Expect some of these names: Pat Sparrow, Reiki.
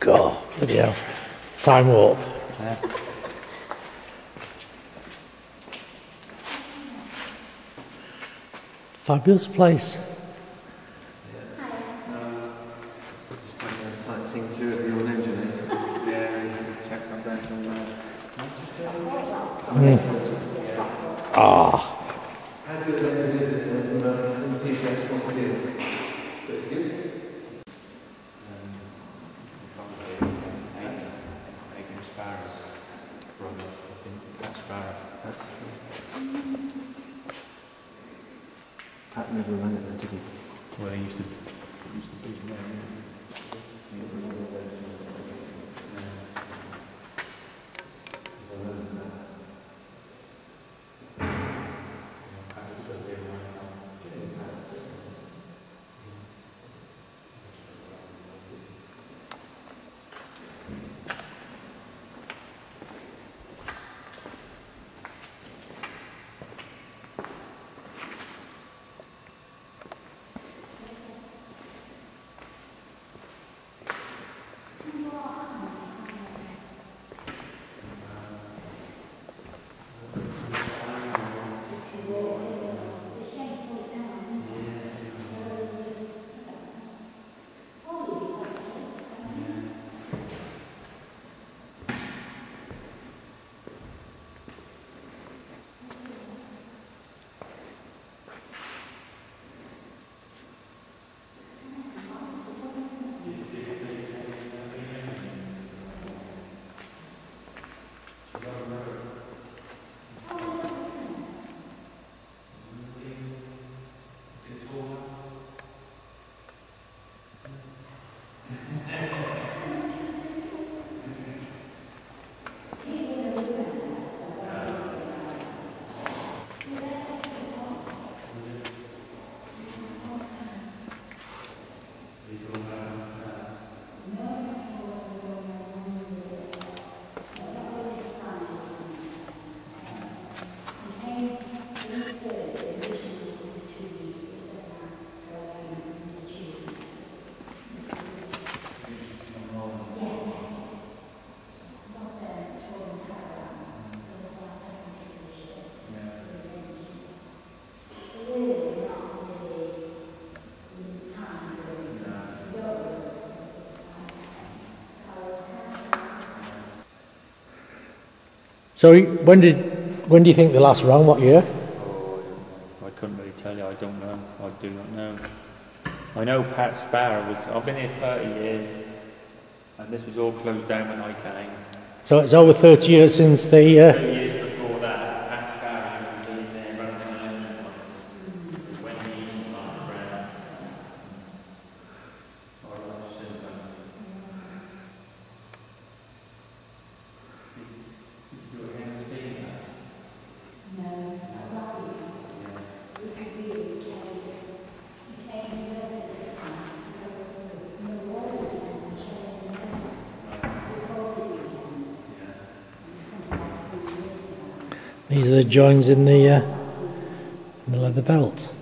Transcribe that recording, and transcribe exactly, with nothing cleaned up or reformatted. God. Yeah. Time warp. Yeah. Fabulous place. Yeah. Uh, just doing a sightseeing tour of your new journey. Yeah, you can check my back on that. Ah. How good it is in the T V S point of view. Pretty good. Adrian Sparrow's brother, I think, Pat Sparrow. Pat never ran it, though, did he? Well, he used to be there. So when did when do you think the last round? What year? Oh, I couldn't really tell you. I don't know. I do not know. I know Pat Sparrow was. I've been here thirty years, and this was all closed down when I came. So it's over thirty years since the. Uh, thirty years before that, Pat Sparrow was there running around when he was around. These are the joins in the, uh, in the leather belt.